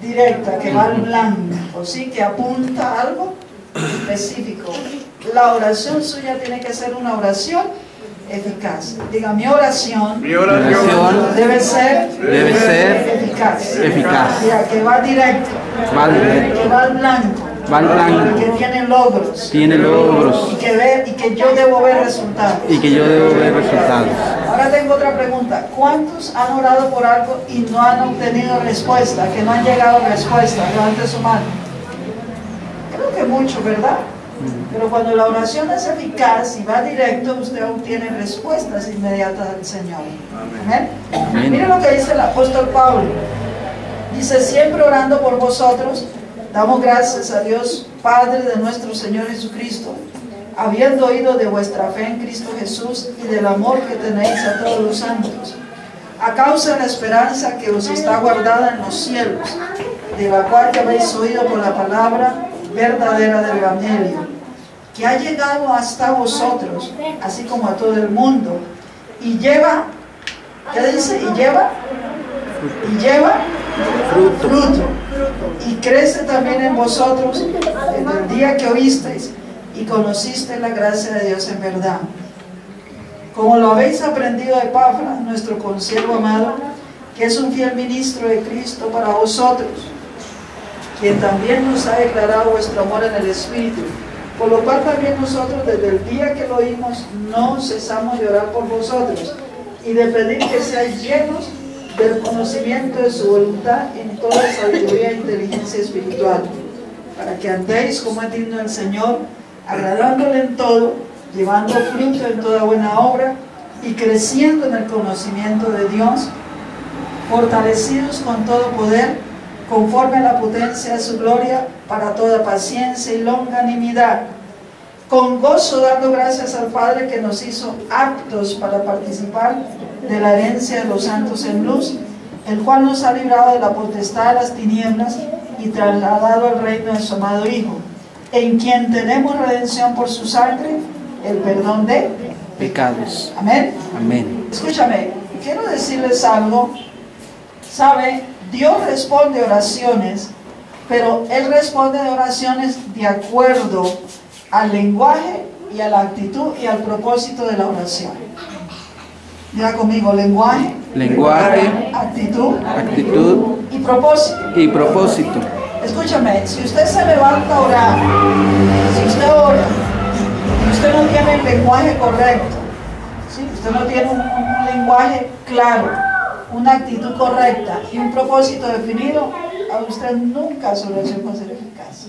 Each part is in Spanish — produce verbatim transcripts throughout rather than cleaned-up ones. Directa, que va al blanco, ¿sí? Que apunta a algo específico. La oración suya tiene que ser una oración eficaz. Diga, mi oración, mi oración debe ser, debe ser eficaz. eficaz. Diga, que va directo, va directo. Que va al blanco. Va al blanco. Que tiene logros. Tiene logros. Y que, ve, y que yo debo ver resultados. Y que yo debo ver resultados. Ahora tengo otra pregunta. ¿Cuántos han orado por algo y no han obtenido respuesta? Que no han llegado a respuesta. Levante su mano. Creo que mucho, ¿verdad? Pero cuando la oración es eficaz y va directo, usted obtiene respuestas inmediatas del Señor. Amén. Amén. Mire lo que dice el apóstol Pablo. Dice, siempre orando por vosotros, damos gracias a Dios, Padre de nuestro Señor Jesucristo, habiendo oído de vuestra fe en Cristo Jesús y del amor que tenéis a todos los santos, a causa de la esperanza que os está guardada en los cielos, de la cual que habéis oído por la palabra verdadera del Evangelio, que ha llegado hasta vosotros, así como a todo el mundo, y lleva, ¿qué dice? Y lleva, y lleva fruto. fruto. Y crece también en vosotros desde el día que oísteis y conociste la gracia de Dios en verdad. Como lo habéis aprendido de Epafra, nuestro consiervo amado, que es un fiel ministro de Cristo para vosotros, quien también nos ha declarado vuestro amor en el Espíritu, por lo cual también nosotros desde el día que lo oímos no cesamos de orar por vosotros y de pedir que seáis llenos del conocimiento de su voluntad en toda sabiduría e inteligencia espiritual, para que andéis como es digno del Señor, agradándole en todo, llevando fruto en toda buena obra y creciendo en el conocimiento de Dios, fortalecidos con todo poder, conforme a la potencia de su gloria, para toda paciencia y longanimidad, con gozo dando gracias al Padre que nos hizo aptos para participar de la herencia de los santos en luz, el cual nos ha librado de la potestad de las tinieblas y trasladado al reino de su amado Hijo, en quien tenemos redención por su sangre, el perdón de pecados. Amén. Amén. Escúchame, quiero decirles algo. ¿Sabe? Dios responde oraciones, pero Él responde de oraciones de acuerdo al lenguaje y a la actitud y al propósito de la oración. Diga conmigo, lenguaje, lenguaje, actitud, actitud y propósito. Y propósito. Escúchame, si usted se levanta a orar, si usted ora, y usted no tiene el lenguaje correcto, ¿sí? Usted no tiene un, un lenguaje claro, una actitud correcta y un propósito definido, a usted nunca su oración puede ser eficaz.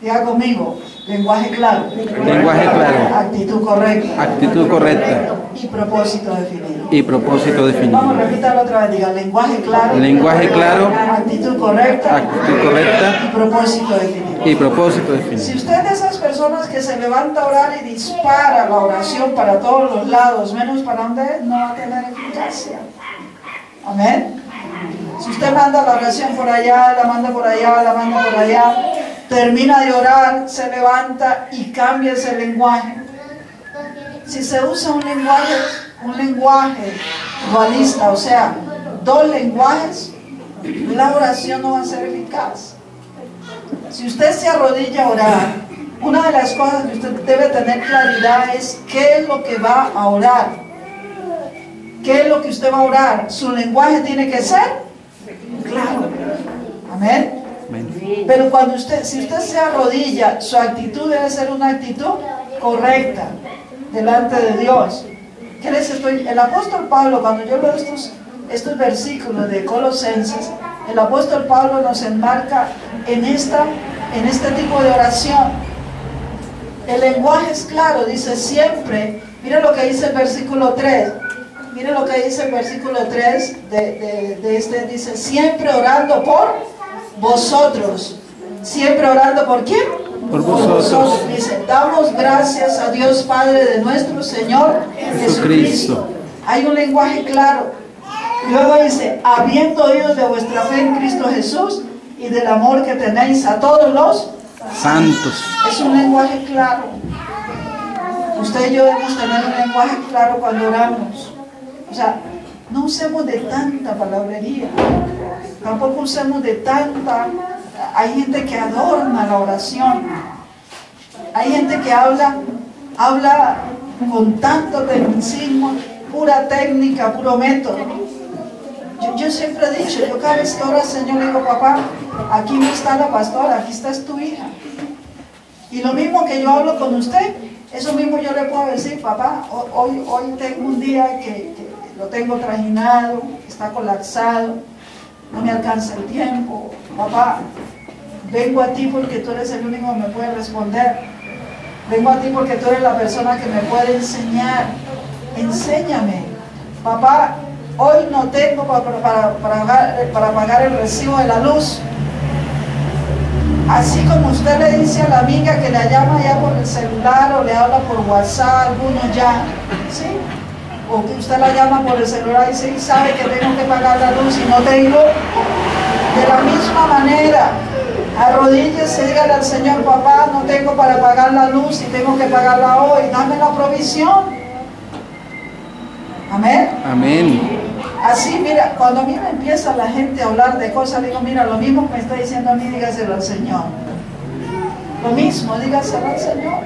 Diga conmigo, lenguaje claro, lenguaje claro, actitud correcta, actitud correcta y propósito definido. Y propósito definido. Vamos, repítalo otra vez, diga, lenguaje claro, lenguaje claro, actitud correcta, actitud correcta y propósito definido. Y propósito definido. Si usted es de esas personas que se levanta a orar y dispara la oración para todos los lados, menos para donde es, no va a tener eficacia. Amén. Si usted manda la oración por allá, la manda por allá, la manda por allá, termina de orar, se levanta y cambia ese lenguaje. Si se usa un lenguaje, un lenguaje dualista, o sea, dos lenguajes, la oración no va a ser eficaz. Si usted se arrodilla a orar, una de las cosas que usted debe tener claridad es qué es lo que va a orar. ¿Qué es lo que usted va a orar? Su lenguaje tiene que ser claro. Amén. Pero cuando usted, si usted se arrodilla, su actitud debe ser una actitud correcta delante de Dios. ¿Qué les estoy? El apóstol Pablo, cuando yo leo estos, estos versículos de Colosenses, el apóstol Pablo nos enmarca en, esta, en este tipo de oración. El lenguaje es claro, dice siempre, mire lo que dice el versículo tres. Mire lo que dice el versículo tres de, de, de este, dice, siempre orando por vosotros, siempre orando por ¿quién? Por vosotros. Por vosotros. Dice, damos gracias a Dios Padre de nuestro Señor Jesucristo. Hay un lenguaje claro. Luego dice, habiendo oído de vuestra fe en Cristo Jesús y del amor que tenéis a todos los santos. Es un lenguaje claro. Usted y yo debemos tener un lenguaje claro cuando oramos. O sea, No usemos de tanta palabrería, tampoco usemos de tanta... Hay gente que adorna la oración, hay gente que habla, habla con tanto tecnicismo, pura técnica, puro método. Yo, yo siempre he dicho, yo cada vez que oro al Señor digo, papá, aquí no está la pastora, aquí está tu hija. Y lo mismo que yo hablo con usted, eso mismo yo le puedo decir, papá, hoy, hoy tengo un día que, que lo tengo trajinado, está colapsado, no me alcanza el tiempo. Papá, vengo a ti porque tú eres el único que me puede responder. Vengo a ti porque tú eres la persona que me puede enseñar. Enséñame. Papá, hoy no tengo para, para, para, para pagar el recibo de la luz. Así como usted le dice a la amiga que la llama ya por el celular o le habla por WhatsApp, alguno ya, ¿sí? O que usted la llama por el celular y dice, sabe que tengo que pagar la luz y no te digo. De la misma manera, arrodíllese, dígale al Señor, papá, no tengo para pagar la luz y tengo que pagarla hoy, dame la provisión. Amén. Amén. Así, mira, cuando a mí me empieza la gente a hablar de cosas, digo, mira, lo mismo que me está diciendo a mí, dígaselo al Señor. Lo mismo, dígaselo al Señor.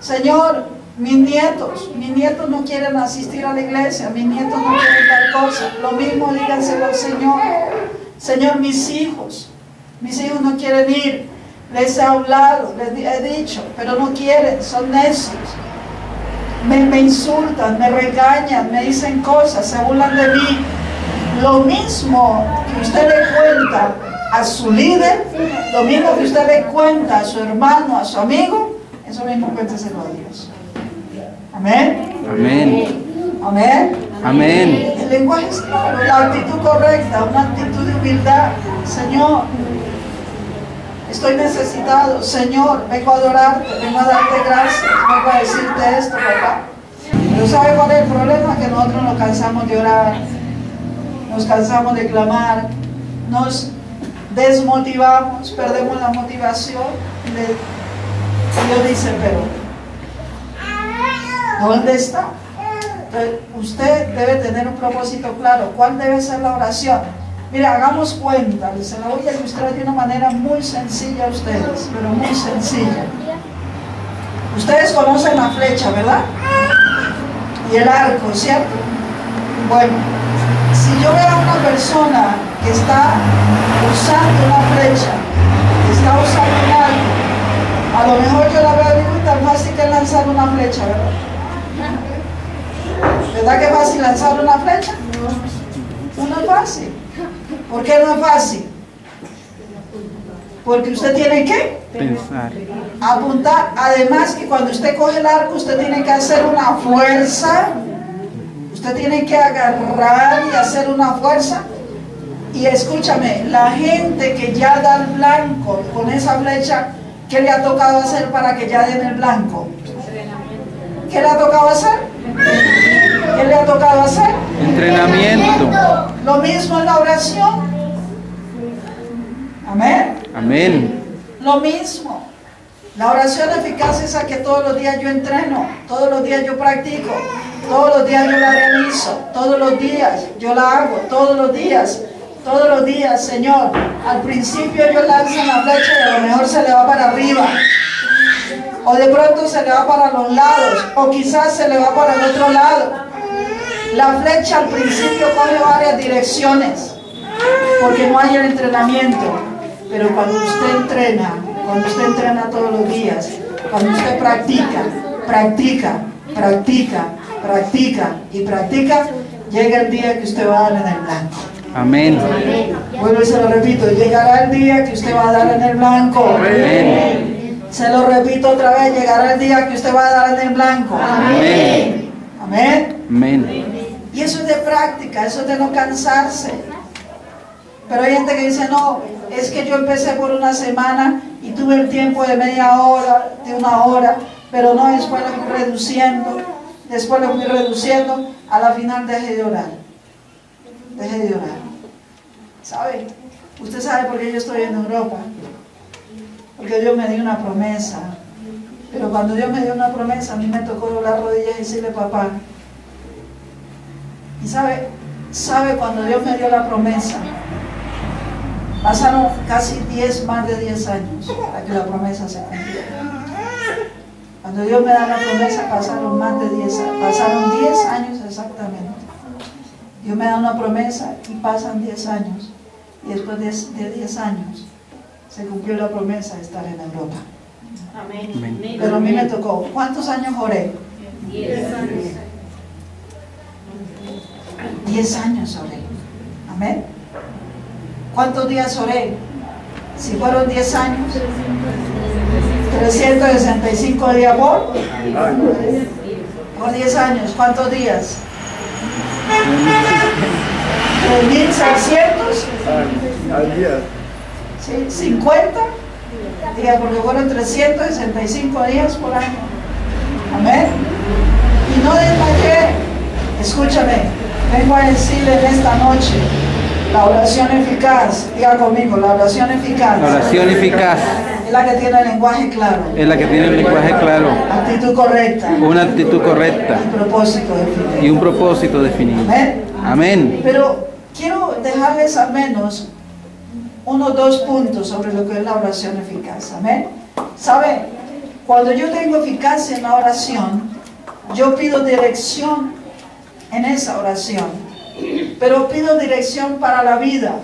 Señor, mis nietos, mis nietos no quieren asistir a la iglesia, mis nietos no quieren tal cosa. Lo mismo, dígaselo al Señor. Señor, mis hijos, mis hijos no quieren ir. Les he hablado, les he dicho, pero no quieren, son necios. Me, me insultan, me regañan, me dicen cosas, se burlan de mí. Lo mismo que usted le cuenta a su líder, lo mismo que usted le cuenta a su hermano, a su amigo, eso mismo cuénteselo a Dios. Amén. Amén. Amén. Amén. El lenguaje es claro, la actitud correcta, una actitud de humildad. Señor, estoy necesitado, Señor, vengo a adorarte, vengo a darte gracias, vengo a decirte esto, papá. Pero ¿sabe cuál es el problema? Que nosotros nos cansamos de orar, nos cansamos de clamar, nos desmotivamos, perdemos la motivación. Y Dios dice, pero ¿dónde está? Entonces, usted debe tener un propósito claro. ¿Cuál debe ser la oración? Mira, hagamos cuenta, se la voy a ilustrar de una manera muy sencilla a ustedes, pero muy sencilla. Ustedes conocen la flecha, ¿verdad? Y el arco, ¿cierto? Bueno, si yo veo a una persona que está usando una flecha, que está usando un arco, a lo mejor yo la veo muy tan fácil que lanzar una flecha, ¿verdad? ¿Verdad que es fácil lanzar una flecha? No es fácil. ¿Por qué no es fácil? Porque usted tiene que pensar, apuntar. Además que cuando usted coge el arco, usted tiene que hacer una fuerza. Usted tiene que agarrar y hacer una fuerza. Y escúchame, la gente que ya da el blanco con esa flecha, ¿qué le ha tocado hacer para que ya den el blanco? ¿Qué le ha tocado hacer? ¿Qué le ha tocado hacer? Entrenamiento. Lo mismo en la oración. Amén. Amén. Lo mismo. La oración eficaz es a que todos los días yo entreno, todos los días yo practico, todos los días yo la realizo, todos los días yo la hago, todos los días, todos los días, Señor. Al principio yo lanzo la flecha y a lo mejor se le va para arriba. O de pronto se le va para los lados, o quizás se le va para el otro lado. La flecha al principio coge varias direcciones, porque no hay el entrenamiento. Pero cuando usted entrena, cuando usted entrena todos los días, cuando usted practica, practica, practica, practica y practica, llega el día que usted va a dar en el blanco. Amén. Vuelvo y se lo repito, llegará el día que usted va a dar en el blanco. Amén. Se lo repito otra vez, llegará el día que usted va a dar en el blanco. Amén. Amén. Amén. Y eso es de práctica, eso es de no cansarse. Pero hay gente que dice, no, es que yo empecé por una semana y tuve el tiempo de media hora, de una hora, pero no, después lo fui reduciendo, después lo fui reduciendo, a la final dejé de orar. Dejé de orar. ¿Sabe? Usted sabe por qué yo estoy en Europa. Porque Dios me dio una promesa. Pero cuando Dios me dio una promesa, a mí me tocó doblar rodillas y decirle, papá, Y sabe, sabe cuando Dios me dio la promesa, pasaron casi diez, más de diez años para que la promesa se cumpliera. Cuando Dios me da la promesa pasaron más de diez años, pasaron diez años exactamente. Dios me da una promesa y pasan diez años, y después de diez años se cumplió la promesa de estar en Europa. Amén. Amén. Pero a mí me tocó, ¿cuántos años oré? Diez años. Diez años oré. Amén. ¿Cuántos días oré? Si fueron diez años, trescientos sesenta y cinco días por, por diez años. ¿Cuántos días? tres mil seiscientos. ¿Sí? cincuenta días, porque fueron trescientos sesenta y cinco días por año. Amén. Y no desmayé. Escúchame, vengo a decirle en esta noche, la oración eficaz, diga conmigo, la oración eficaz. La oración eficaz es la que tiene el lenguaje claro. Es la que tiene el lenguaje claro. Actitud correcta. Una actitud correcta. Un propósito definido. Y un propósito definido. Amén. Amén. Pero quiero dejarles al menos unos dos puntos sobre lo que es la oración eficaz. Amén. ¿Sabe? Cuando yo tengo eficacia en la oración, yo pido dirección en esa oración. Pero pido dirección para la vida.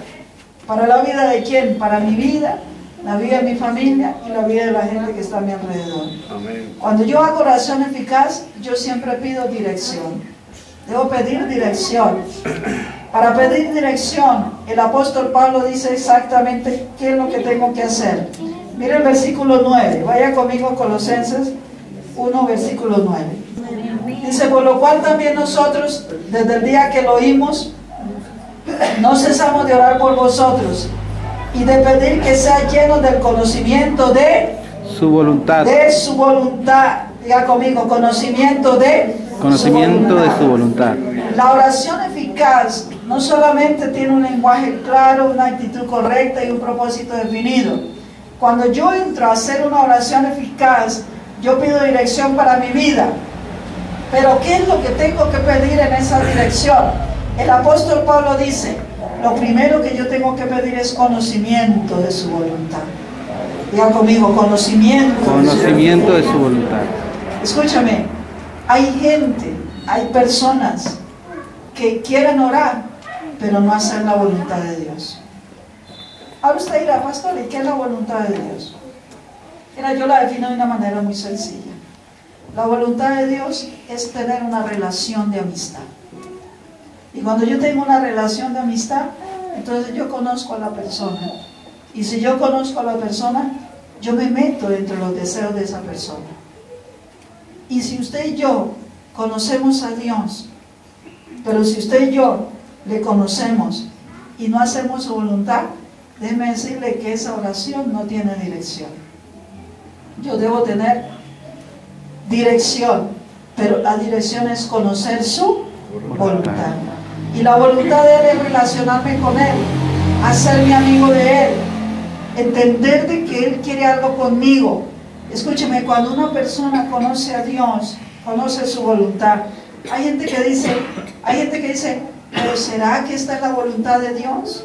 ¿Para la vida de quién? Para mi vida, la vida de mi familia y la vida de la gente que está a mi alrededor. Amén. Cuando yo hago oración eficaz, yo siempre pido dirección. Debo pedir dirección. Para pedir dirección, el apóstol Pablo dice exactamente qué es lo que tengo que hacer. Mire el versículo nueve. Vaya conmigo, Colosenses uno, versículo nueve. Dice, por lo cual también nosotros, desde el día que lo oímos, no cesamos de orar por vosotros y de pedir que sea lleno del conocimiento de su voluntad. De su voluntad. Diga conmigo, conocimiento de Conocimiento de su voluntad. La oración eficaz no solamente tiene un lenguaje claro, una actitud correcta y un propósito definido. Cuando yo entro a hacer una oración eficaz, yo pido dirección para mi vida. Pero ¿qué es lo que tengo que pedir en esa dirección? El apóstol Pablo dice, lo primero que yo tengo que pedir es conocimiento de su voluntad. Diga conmigo, conocimiento. Conocimiento de su voluntad. Escúchame, hay gente, hay personas que quieren orar, pero no hacen la voluntad de Dios. Ahora usted dirá, pastor, ¿y qué es la voluntad de Dios? Mira, yo la defino de una manera muy sencilla. La voluntad de Dios es tener una relación de amistad. Y cuando yo tengo una relación de amistad, entonces yo conozco a la persona. Y si yo conozco a la persona, yo me meto dentro de los deseos de esa persona. Y si usted y yo conocemos a Dios, pero si usted y yo le conocemos y no hacemos su voluntad, déjeme decirle que esa oración no tiene dirección. Yo debo tener dirección, pero la dirección es conocer su voluntad. Y la voluntad de Él es relacionarme con Él, hacerme amigo de Él, entender de que Él quiere algo conmigo. Escúcheme, cuando una persona conoce a Dios, conoce su voluntad, hay gente que dice, hay gente que dice, pero ¿será que esta es la voluntad de Dios?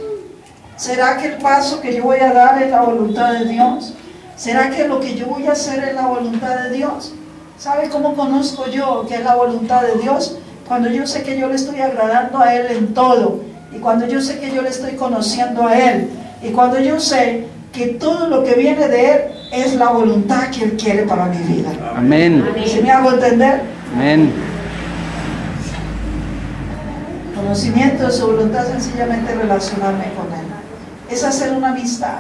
¿Será que el paso que yo voy a dar es la voluntad de Dios? ¿Será que lo que yo voy a hacer es la voluntad de Dios? ¿Sabe cómo conozco yo que es la voluntad de Dios? Cuando yo sé que yo le estoy agradando a Él en todo, y cuando yo sé que yo le estoy conociendo a Él, y cuando yo sé que todo lo que viene de Él es la voluntad que Él quiere para mi vida. Amén. ¿Sí me hago entender? Amén. Conocimiento de su voluntad, sencillamente relacionarme con Él. Es hacer una amistad.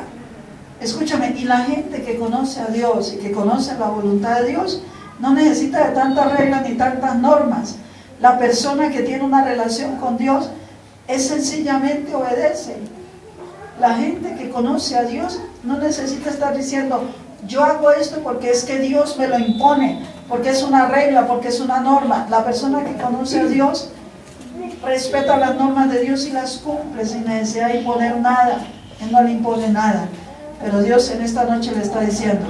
Escúchame, y la gente que conoce a Dios y que conoce la voluntad de Dios no necesita de tantas reglas ni tantas normas. La persona que tiene una relación con Dios es sencillamente obedece. La gente que conoce a Dios no necesita estar diciendo, yo hago esto porque es que Dios me lo impone, porque es una regla, porque es una norma. La persona que conoce a Dios respeta las normas de Dios y las cumple sin necesidad de imponer nada. Él no le impone nada. Pero Dios en esta noche le está diciendo,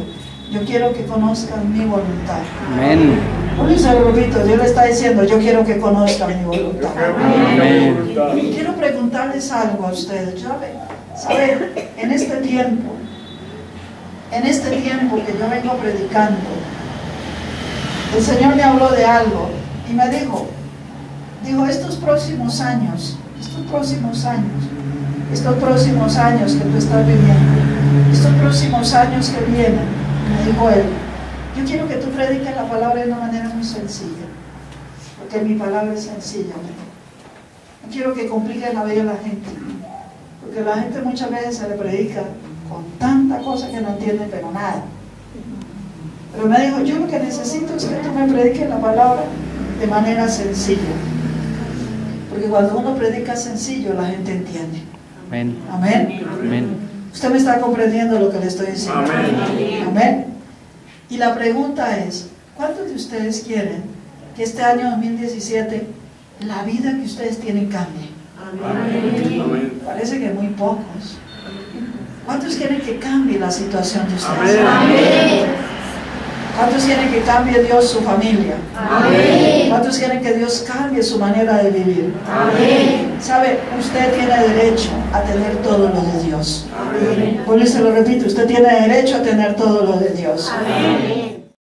yo quiero que conozcan mi voluntad. Amén. Por eso, grupito, Dios le está diciendo, yo quiero que conozcan mi voluntad. Amén. Y quiero preguntarles algo a ustedes. ¿Saben? En este tiempo, en este tiempo que yo vengo predicando, el Señor me habló de algo y me dijo, dijo, estos próximos años, estos próximos años, estos próximos años que tú estás viviendo, estos próximos años que vienen, me dijo Él, yo quiero que tú prediques la palabra de una manera muy sencilla, porque mi palabra es sencilla. No quiero que compliques la vida a la gente, porque la gente muchas veces se le predica con tanta cosa que no entiende, pero nada. Pero me dijo, yo lo que necesito es que tú me prediques la palabra de manera sencilla, porque cuando uno predica sencillo, la gente entiende. Amén. Amén. Amén. Usted me está comprendiendo lo que le estoy diciendo. Amén. Amén. Y la pregunta es, ¿cuántos de ustedes quieren que este año dos mil diecisiete la vida que ustedes tienen cambie? Amén. Amén. Parece que muy pocos. ¿Cuántos quieren que cambie la situación de ustedes? Amén. ¿Cuántos quieren que cambie Dios su familia? Amén. ¿Cuántos quieren que Dios cambie su manera de vivir? Amén. ¿Sabe? Usted tiene derecho a tener todo lo de Dios. Amén. Por eso lo repito, usted tiene derecho a tener todo lo de Dios. Amén.